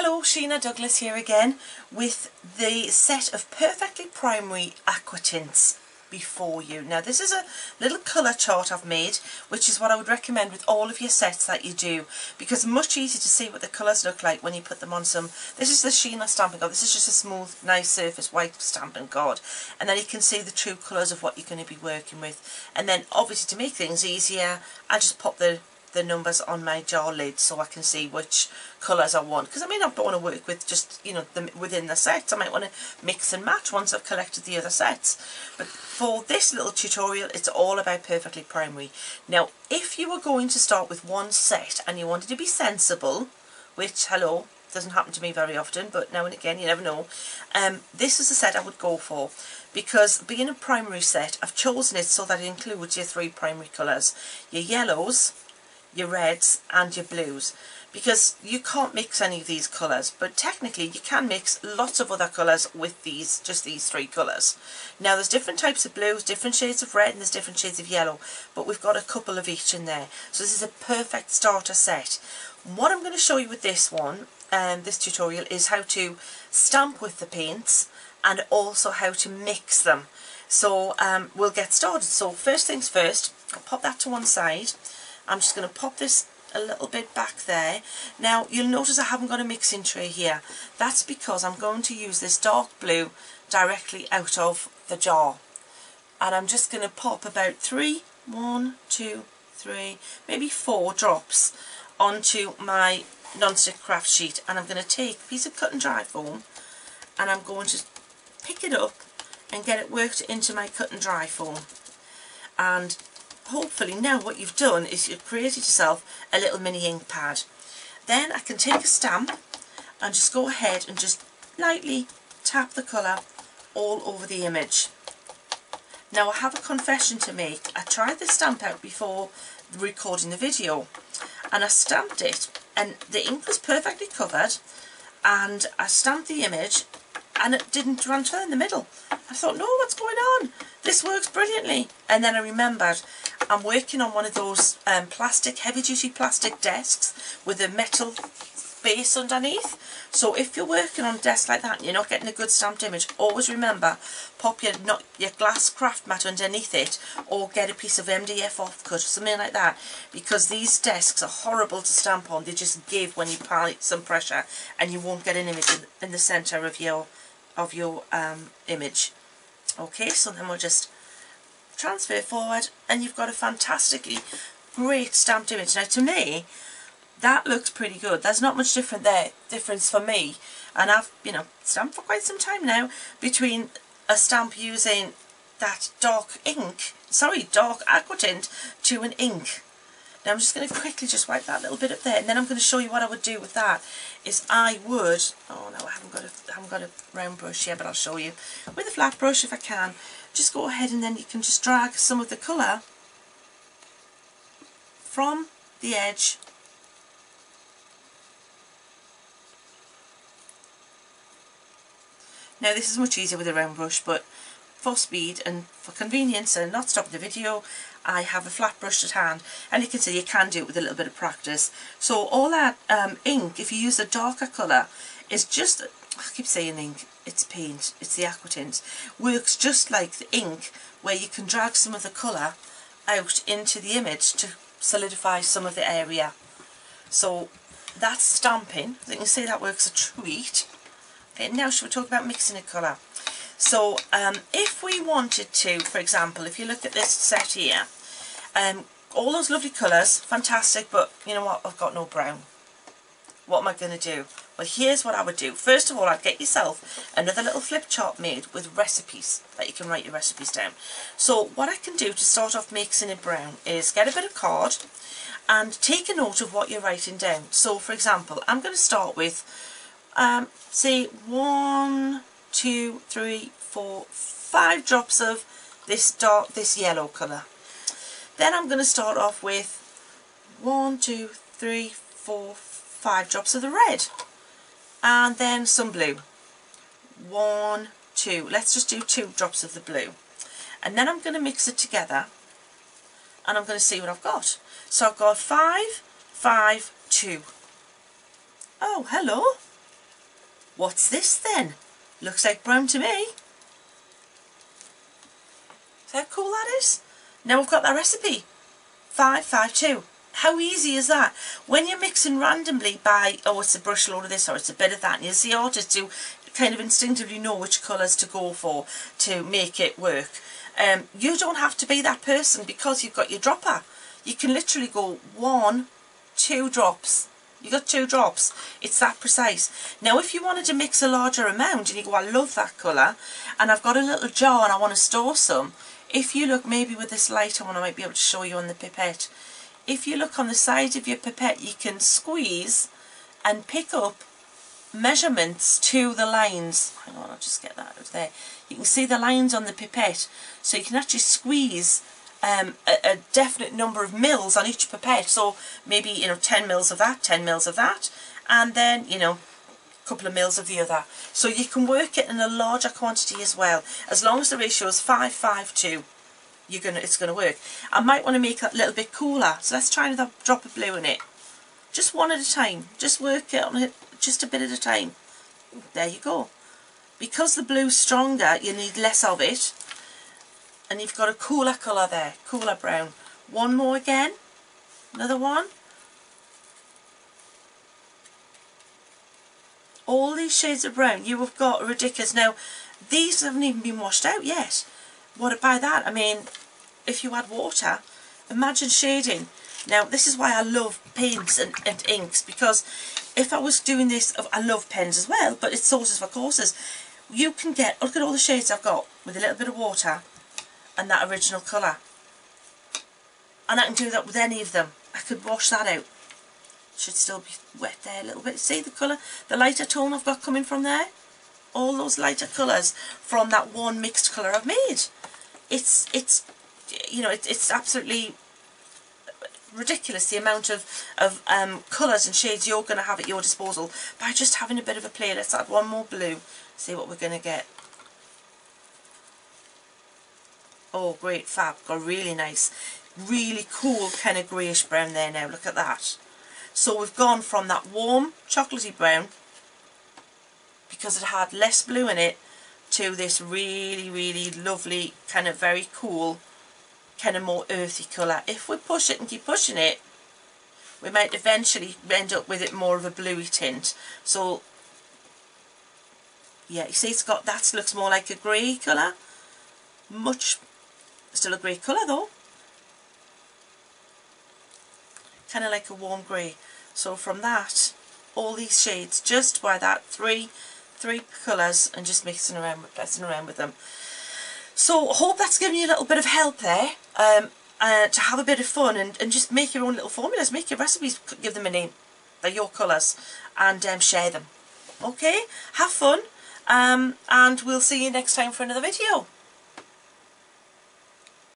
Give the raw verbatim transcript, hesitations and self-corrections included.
Hello, Sheena Douglass here again with the set of Perfectly Primary aquatints before you. Now this is a little colour chart I've made, which is what I would recommend with all of your sets that you do, because it's much easier to see what the colours look like when you put them on some. This is the Sheena stamping card. This is just a smooth, nice surface white stamping card, and then you can see the true colours of what you're going to be working with. And then obviously to make things easier, I just pop the the numbers on my jar lid so I can see which colours I want, because I may not want to work with just, you know, the, within the sets. I might want to mix and match once I've collected the other sets. But for this little tutorial, it's all about Perfectly Primary. Now if you were going to start with one set and you wanted to be sensible, which hello doesn't happen to me very often, but now and again you never know, um, this is the set I would go for, because being a primary set, I've chosen it so that it includes your three primary colours, your yellows, your reds and your blues, because you can't mix any of these colours, but technically you can mix lots of other colours with these, just these three colours. Now there's different types of blues, different shades of red, and there's different shades of yellow, but we've got a couple of each in there, so this is a perfect starter set. What I'm going to show you with this one, and um, this tutorial, is how to stamp with the paints and also how to mix them. So um, we'll get started. So first things first, I'll pop that to one side. I'm just going to pop this a little bit back there. Now you'll notice I haven't got a mixing tray here. That's because I'm going to use this dark blue directly out of the jar. And I'm just going to pop about three, one, two, three, maybe four drops onto my nonstick craft sheet. And I'm going to take a piece of cut and dry foam and I'm going to pick it up and get it worked into my cut and dry foam. And hopefully now what you've done is you've created yourself a little mini ink pad. Then I can take a stamp and just go ahead and just lightly tap the colour all over the image. Now I have a confession to make. I tried this stamp out before recording the video and I stamped it and the ink was perfectly covered, and I stamped the image and it didn't transfer in the middle. I thought, no, what's going on? This works brilliantly. And then I remembered I'm working on one of those um, plastic, heavy duty plastic desks with a metal base underneath. So if you're working on a desk like that and you're not getting a good stamped image, always remember, pop your, not, your glass craft mat underneath it, or get a piece of M D F offcut or something like that, because these desks are horrible to stamp on. They just give when you apply some pressure and you won't get an image in, in the centre of your of your um, image. Okay, so then we'll just transfer forward and you've got a fantastically great stamped image. Now to me, that looks pretty good. There's not much different there, difference for me. And I've, you know, stamped for quite some time now, between a stamp using that dark ink, sorry, dark aquatint to an ink. Now I'm just going to quickly just wipe that little bit up there, and then I'm going to show you what I would do with that. Is I would, oh no, I haven't got a, I haven't got a round brush here, but I'll show you. With a flat brush if I can, just go ahead and then you can just drag some of the colour from the edge . Now this is much easier with a round brush, but for speed and for convenience and not stopping the video, I have a flat brush at hand, and you can see you can do it with a little bit of practice. So all that um, ink, if you use a darker colour, is just, I keep saying ink, it's paint, it's the aquatint, works just like the ink, where you can drag some of the colour out into the image to solidify some of the area. So that's stamping. As you can see, that works a treat. Okay, now should we talk about mixing a colour? So um, if we wanted to, for example, if you look at this set here, um, all those lovely colours, fantastic, but you know what, I've got no brown. What am I going to do? Well, here's what I would do. First of all, I'd get yourself another little flip chart made with recipes that you can write your recipes down. So what I can do to start off mixing it brown is get a bit of card and take a note of what you're writing down. So for example, I'm going to start with, um, say, one, two, three, four, five drops of this dark, this yellow colour. Then I'm going to start off with one, two, three, four, five drops of the red, and then some blue. One, two, let's just do two drops of the blue, and then I'm going to mix it together and I'm going to see what I've got. So I've got five, five, two. Oh, hello, What's this then? Looks like brown to me. See how cool that is? Now we've got that recipe. five five two. How easy is that? When you're mixing randomly by, oh, it's a brush load of this or it's a bit of that, and you see artists who kind of instinctively know which colours to go for to make it work. Um, you don't have to be that person because you've got your dropper. You can literally go one, two drops. You've got two drops. It's that precise. Now if you wanted to mix a larger amount and you go, I love that colour and I've got a little jar and I want to store some, if you look maybe with this lighter one, I might be able to show you on the pipette. If you look on the side of your pipette, you can squeeze and pick up measurements to the lines. Hang on, I'll just get that out of there. You can see the lines on the pipette, so you can actually squeeze um, a, a definite number of mils on each pipette. So maybe, you know, ten mils of that, ten mils of that, and then, you know, a couple of mils of the other. So you can work it in a larger quantity as well. As long as the ratio is five five two, you're gonna, it's gonna work. I might want to make that a little bit cooler, so let's try another drop of blue in it. Just one at a time. Just work it on it. Just a bit at a time. There you go. Because the blue's stronger, you need less of it, and you've got a cooler colour there, cooler brown. One more again, another one. All these shades of brown you have got are ridiculous. Now these haven't even been washed out yet. What by that I mean, if you add water, imagine shading. Now this is why I love paints and, and inks, because if I was doing this, I love pens as well, but it's sources for courses. You can get, look at all the shades I've got with a little bit of water and that original colour. And I can do that with any of them. I could wash that out. It should still be wet there a little bit. See the colour, the lighter tone I've got coming from there? All those lighter colours from that one mixed colour I've made. It's, it's, you know, it, it's absolutely ridiculous the amount of of um colours and shades you're going to have at your disposal by just having a bit of a play. Let's add one more blue, see what we're going to get. Oh great, fab. Got really nice, really cool kind of greyish brown there. Now look at that. So we've gone from that warm chocolatey brown, because it had less blue in it, to this really really lovely kind of very cool kind of more earthy colour. If we push it and keep pushing it, we might eventually end up with it more of a bluey tint. So yeah, you see it's got, that looks more like a grey colour, much, still a grey colour though, kind of like a warm grey. So from that, all these shades, just by that three three colours, and just mixing around with messing around with them. So hope that's given you a little bit of help there, um, uh, to have a bit of fun and, and just make your own little formulas, make your recipes, give them a name. They're your colours, and um, share them. Okay, have fun, um, and we'll see you next time for another video.